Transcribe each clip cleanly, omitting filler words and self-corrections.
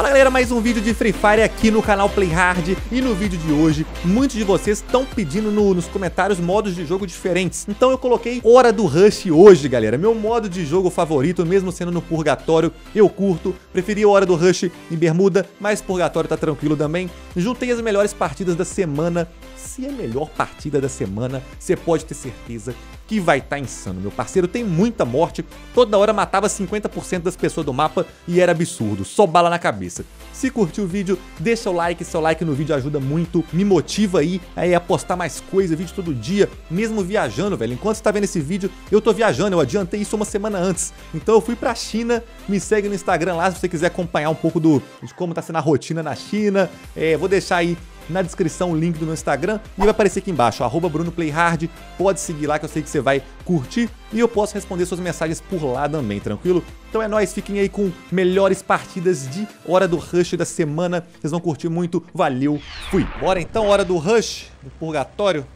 Fala galera, mais um vídeo de Free Fire aqui no canal Play Hard. E no vídeo de hoje, muitos de vocês estão pedindo nos comentários modos de jogo diferentes. Então eu coloquei Hora do Rush hoje, galera. Meu modo de jogo favorito, mesmo sendo no Purgatório, eu curto. Preferi Hora do Rush em Bermuda, mas Purgatório tá tranquilo também. Juntei as melhores partidas da semana. Se é a melhor partida da semana, você pode ter certeza que vai tá insano, meu parceiro. Tem muita morte, toda hora matava 50% das pessoas do mapa e era absurdo, só bala na cabeça. Se curtiu o vídeo, deixa o like, seu like no vídeo ajuda muito, me motiva aí a postar mais coisa, vídeo todo dia, mesmo viajando, velho. Enquanto você tá vendo esse vídeo, eu tô viajando, eu adiantei isso uma semana antes, então eu fui pra China. Me segue no Instagram lá se você quiser acompanhar um pouco de como tá sendo a rotina na China. Vou deixar aí na descrição o link do meu Instagram e vai aparecer aqui embaixo, @brunoplayhard, pode seguir lá que eu sei que você vai curtir e eu posso responder suas mensagens por lá também, tranquilo? Então é nóis, fiquem aí com melhores partidas de Hora do Rush da semana, vocês vão curtir muito, valeu, fui! Bora então, Hora do Rush, do Purgatório,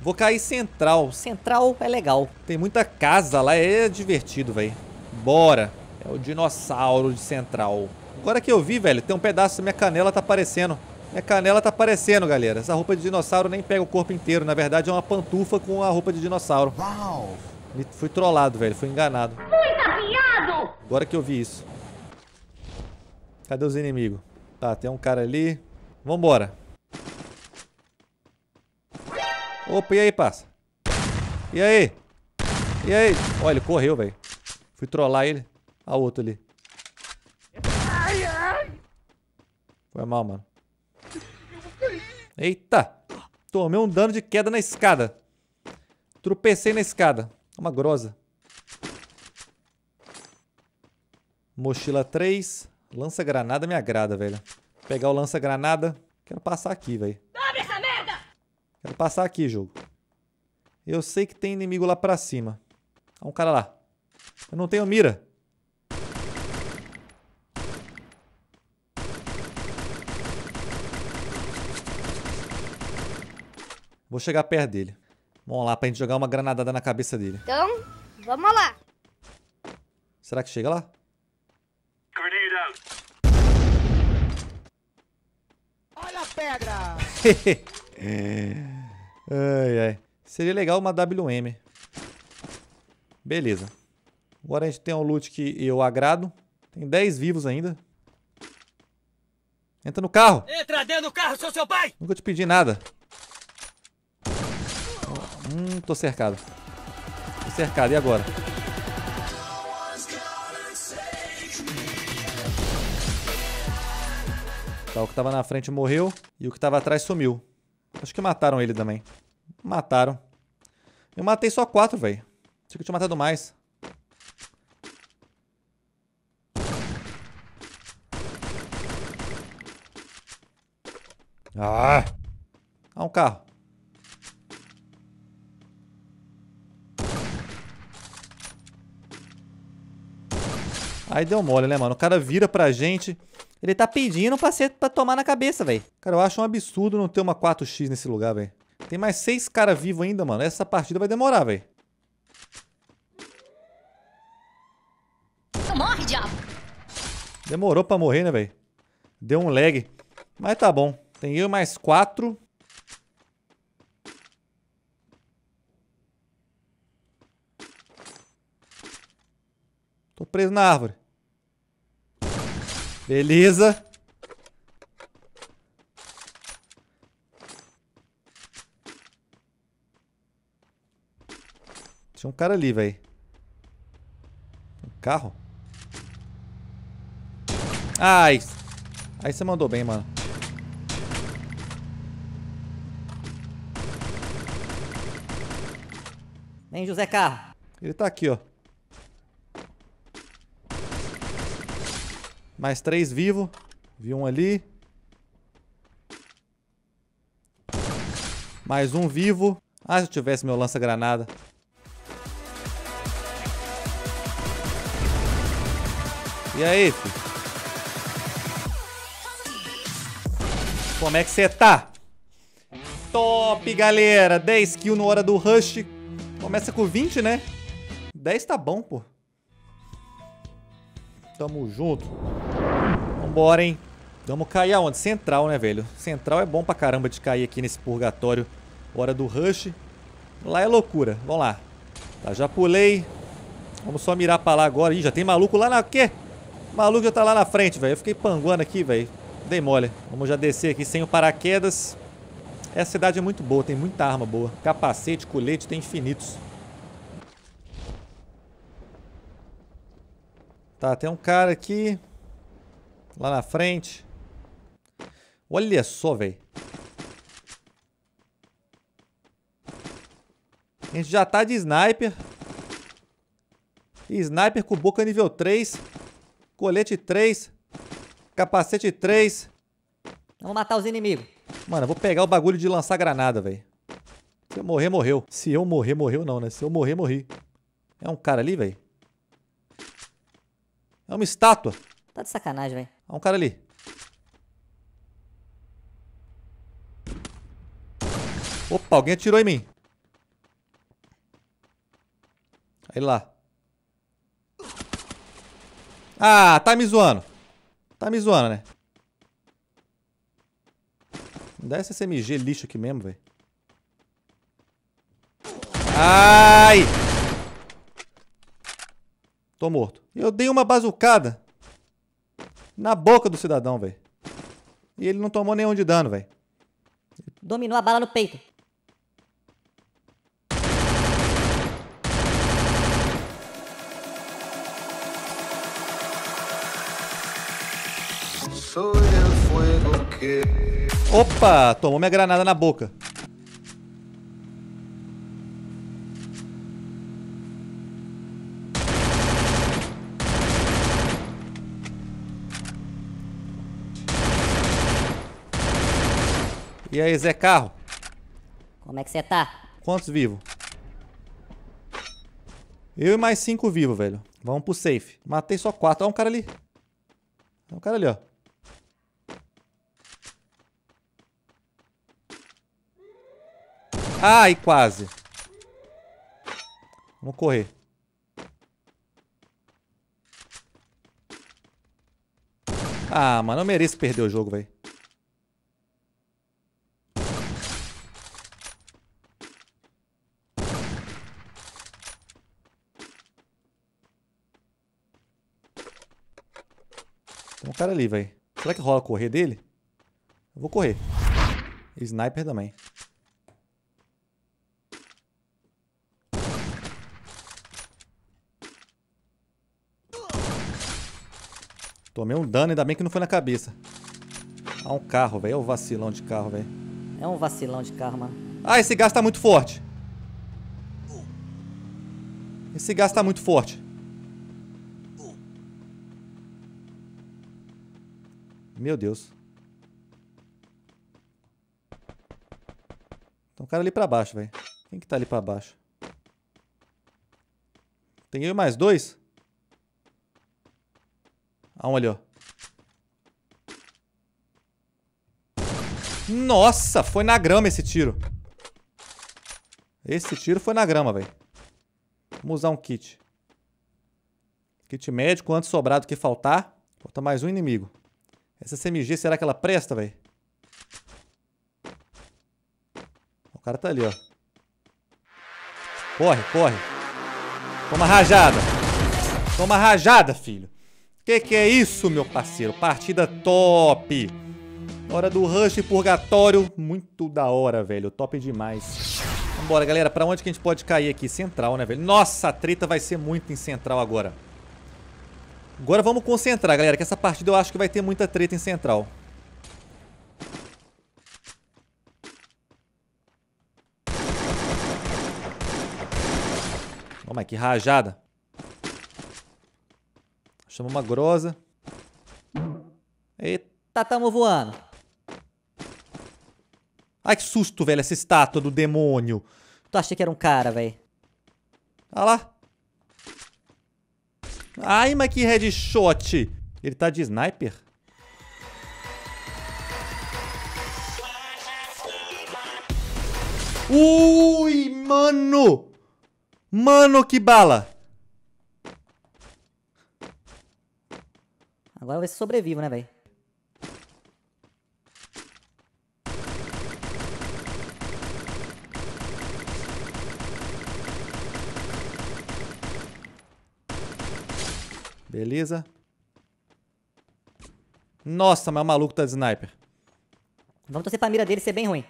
vou cair central, central é legal, tem muita casa lá, é divertido, velho, bora, é o dinossauro de central. Agora que eu vi, velho, tem um pedaço da minha canela tá aparecendo. Minha canela tá aparecendo, galera. Essa roupa de dinossauro nem pega o corpo inteiro. Na verdade, é uma pantufa com a roupa de dinossauro. Uau! Fui trollado, velho. Fui enganado. Muito afiado! Agora que eu vi isso. Cadê os inimigos? Tá, tem um cara ali. Vambora. Opa, e aí, parça? E aí? E aí? Olha, ele correu, velho. Fui trollar ele. Olha o outro ali. Foi mal, mano. Eita, tomei um dano de queda na escada. Tropecei na escada. Uma grosa. Mochila 3. Lança-granada me agrada, velho. Vou pegar o lança-granada. Quero passar aqui, velho. Abre essa merda! Quero passar aqui, jogo. Eu sei que tem inimigo lá pra cima. Olha um cara lá. Eu não tenho mira. Vou chegar perto dele. Vamos lá, pra gente jogar uma granadada na cabeça dele. Então, vamos lá. Será que chega lá? Olha a pedra! Ai, ai. Seria legal uma AWM. Beleza. Agora a gente tem um loot que eu agrado. Tem 10 vivos ainda. Entra no carro! Entra dentro do carro, sou seu pai! Nunca te pedi nada. Tô cercado. Tô cercado, e agora? Tá, o que tava na frente morreu e o que tava atrás sumiu. Acho que mataram ele também. Mataram. Eu matei só 4, velho. Achei que eu tinha matado mais. Ah! Ah, um carro. Aí deu mole, né, mano? O cara vira pra gente. Ele tá pedindo pra tomar na cabeça, velho. Cara, eu acho um absurdo não ter uma 4x nesse lugar, velho. Tem mais 6 caras vivos ainda, mano. Essa partida vai demorar, velho. Morre, diabo! Demorou pra morrer, né, velho? Deu um lag. Mas tá bom. Tem eu mais 4. Tô preso na árvore. Beleza. Tinha um cara ali, velho. Um carro? Ai. Aí você mandou bem, mano. Vem, José Carro. Ele tá aqui, ó. Mais 3 vivos. Vi um ali. Mais um vivo. Ah, se eu tivesse meu lança-granada. E aí, filho? Como é que você tá? Top, galera! 10 kills na Hora do Rush. Começa com 20, né? 10 tá bom, pô. Tamo junto. Vambora, hein? Vamos cair aonde? Central, né, velho? Central é bom pra caramba de cair aqui nesse purgatório. Hora do rush. Lá é loucura. Vamos lá. Tá, já pulei. Vamos só mirar pra lá agora. Ih, já tem maluco lá na... Quê? O maluco já tá lá na frente, velho. Eu fiquei panguando aqui, velho. Dei mole. Vamos já descer aqui sem o paraquedas. Essa cidade é muito boa. Tem muita arma boa. Capacete, colete, tem infinitos. Tá, tem um cara aqui. Lá na frente. Olha só, velho. A gente já tá de sniper. Sniper com boca nível 3. Colete 3. Capacete 3. Vamos matar os inimigos. Mano, eu vou pegar o bagulho de lançar granada, velho. Se eu morrer, morreu. Se eu morrer, morreu não, né? Se eu morrer, morri. É um cara ali, velho. É uma estátua. Tá de sacanagem, velho. É um cara ali. Opa, alguém atirou em mim. Aí lá. Ah, tá me zoando. Tá me zoando, né? Me dá essa SMG lixo aqui mesmo, velho. Ai! Tô morto. Eu dei uma bazucada na boca do cidadão, velho. E ele não tomou nenhum de dano, velho. Dominou a bala no peito. Opa, tomou minha granada na boca. E aí, Zé Carro? Como é que você tá? Quantos vivos? Eu e mais 5 vivos, velho. Vamos pro safe. Matei só 4. Ó, um cara ali. Ó, um cara ali, ó. Ai, quase. Vamos correr. Ah, mano, eu mereço perder o jogo, velho. Tem um cara ali, velho. Será que rola correr dele? Eu vou correr. Sniper também. Tomei um dano, ainda bem que não foi na cabeça. Ah, um carro, velho. É um vacilão de carro, velho. É um vacilão de carro, mano. Ah, esse gás tá muito forte. Esse gás tá muito forte. Meu Deus. Tem um cara ali pra baixo, velho. Quem que tá ali pra baixo? Tem eu e mais 2? Ah, um ali, ó. Nossa, foi na grama esse tiro. Esse tiro foi na grama, velho. Vamos usar um kit. Kit médico, antes sobrar do que faltar. Falta mais um inimigo. Essa SMG, será que ela presta, velho? O cara tá ali, ó. Corre, corre. Toma rajada. Toma rajada, filho. Que é isso, meu parceiro? Partida top. Hora do rush e purgatório. Muito da hora, velho. Top demais. Vambora, galera. Pra onde que a gente pode cair aqui? Central, né, velho? Nossa, a treta vai ser muito em central agora. Agora vamos concentrar, galera, que essa partida eu acho que vai ter muita treta em central. Ó, mas que rajada. Chama uma grosa. Eita, tamo voando. Ai, que susto, velho, essa estátua do demônio. Tu achei que era um cara, velho. Olha lá. Ai, mas que headshot. Ele tá de sniper? Ui, mano. Mano, que bala. Agora vai ser sobrevivo, né, velho? Beleza. Nossa, mas o maluco tá de sniper. Vamos torcer pra mira dele ser bem ruim.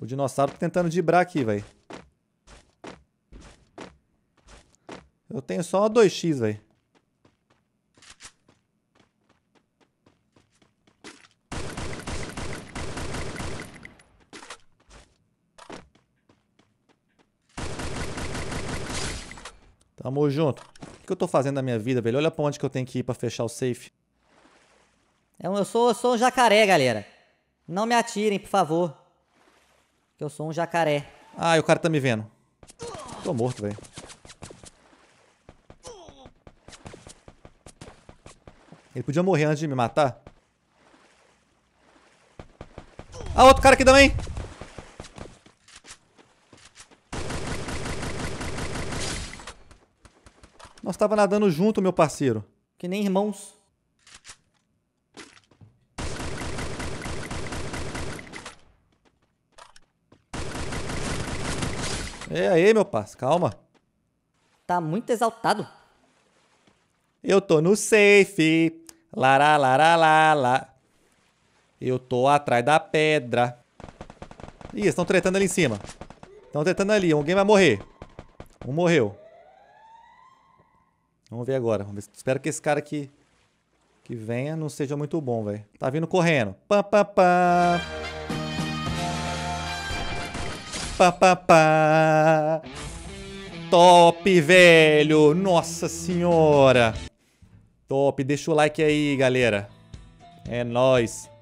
O dinossauro tá tentando driblar aqui, velho. Eu tenho só 2x, velho. Tamo junto. O que eu tô fazendo na minha vida, velho? Olha pra onde que eu tenho que ir pra fechar o safe. Eu sou um jacaré, galera. Não me atirem, por favor. Eu sou um jacaré. Ai, o cara tá me vendo. Tô morto, velho. Ele podia morrer antes de me matar. Ah, outro cara aqui também. Nós tava nadando junto, meu parceiro. Que nem irmãos. É aí, meu parceiro, calma. Tá muito exaltado. Eu tô no safe. Lará, lará, lará. Eu tô atrás da pedra. Ih, eles estão tretando ali em cima. Estão tretando ali. Alguém vai morrer. Um morreu. Vamos ver agora. Vamos ver. Espero que esse cara aqui que venha não seja muito bom, velho. Tá vindo correndo. Pá, pá, pá. Pá, pá, pá. Top, velho. Nossa senhora. Top. Deixa o like aí, galera. É nóis.